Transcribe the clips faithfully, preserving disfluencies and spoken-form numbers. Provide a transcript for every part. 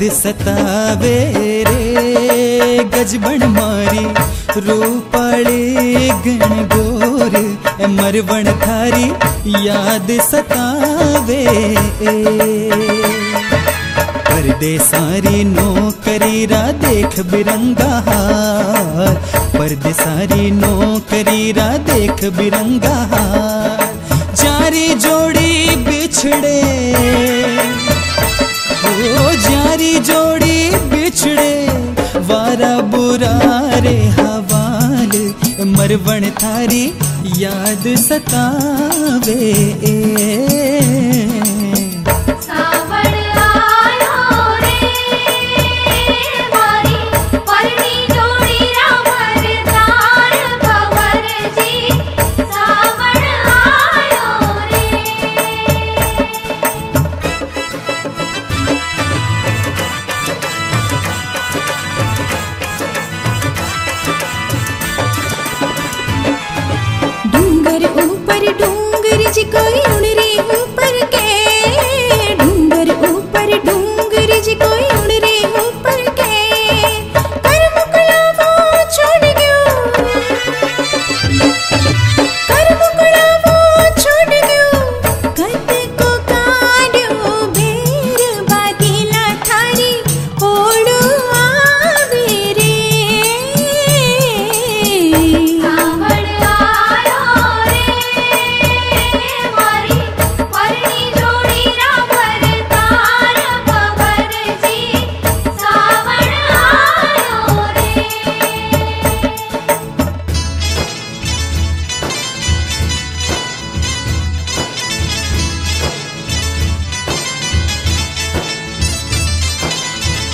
दिसतावे रे गजबण मारी रूपाली गण गोर मरवण थारी याद सतावे परदेसारी नौकरी रा देख बिरंगा हार परदेसारी नौकरी रा देख बिरंगा हार जारी जोड़ी बिछड़े ओ जारी जोड़ी बिछड़े वारा बुरा रे हवाल मरवण थारी याद सतावे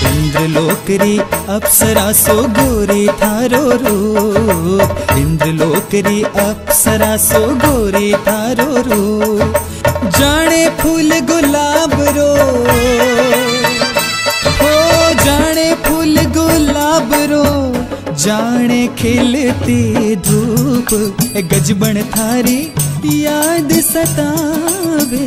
इंद्रलोकरी अप्सरा सो गोरी थारो रूप इंद्रलोकरी अप्सरा सो गोरी थारो रूप जाने फूल गुलाब रो हो जाने फूल गुलाब रो जाने खिलती धूप गजबन थारी याद सतावे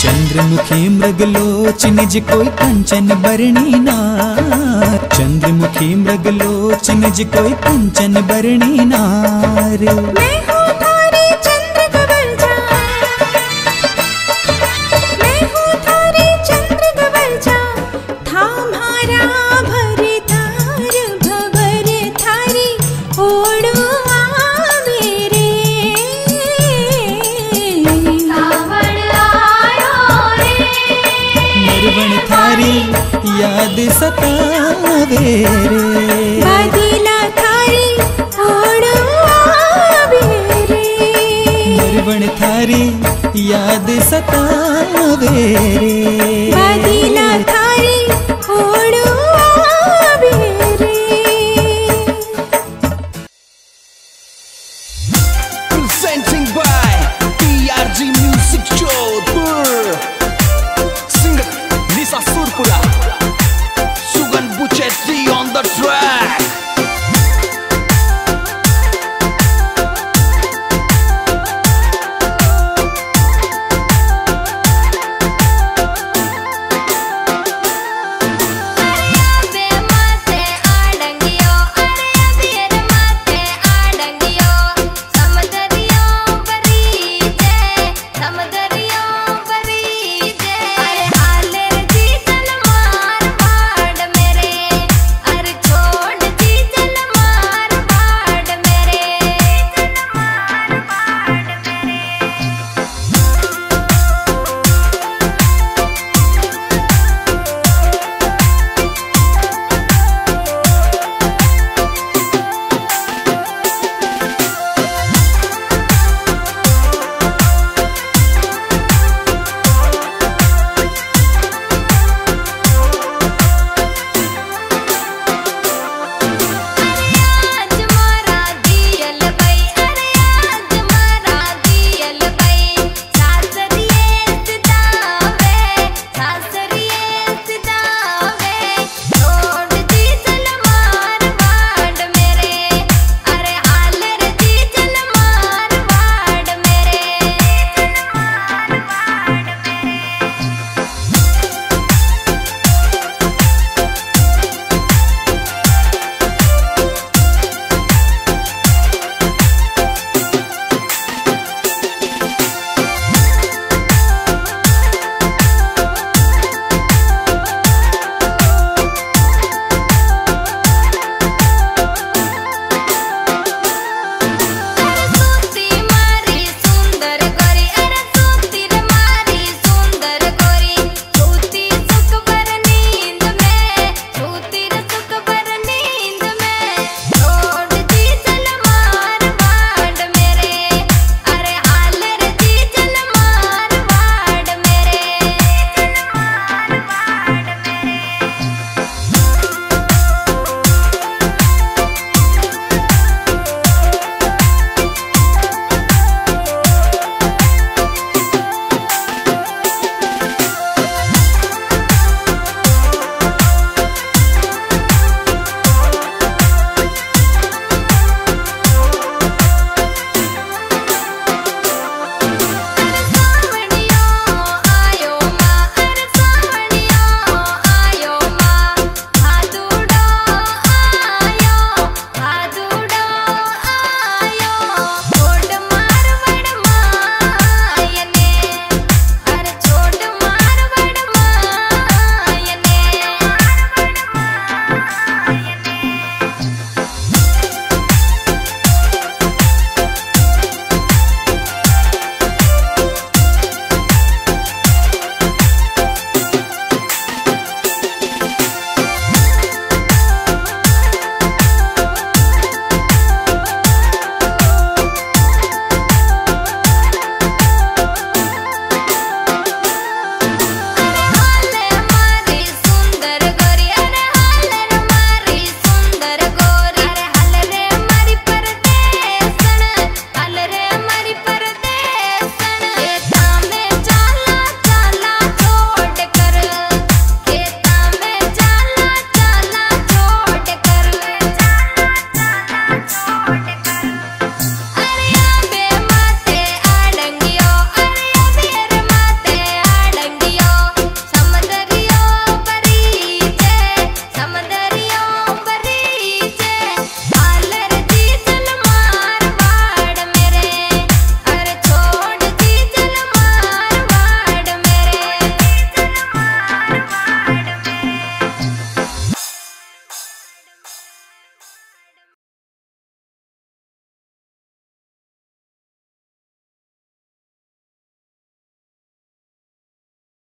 चंद्रमुखी मृगलोचन जी कोई कंचन बरणी ना चंद्रमुखी मृगलोचन जी कोई कंचन बरणी नार मैं हूँ थारी चंद्र कवलजा मैं हूँ थारी चंद्र कवलजा थाम हारा भर थार भवर थारी ओड़ आवे रे याद सतावे बादीला थारी ओड़ो आवे रे मरवण थारी याद सतावे रे।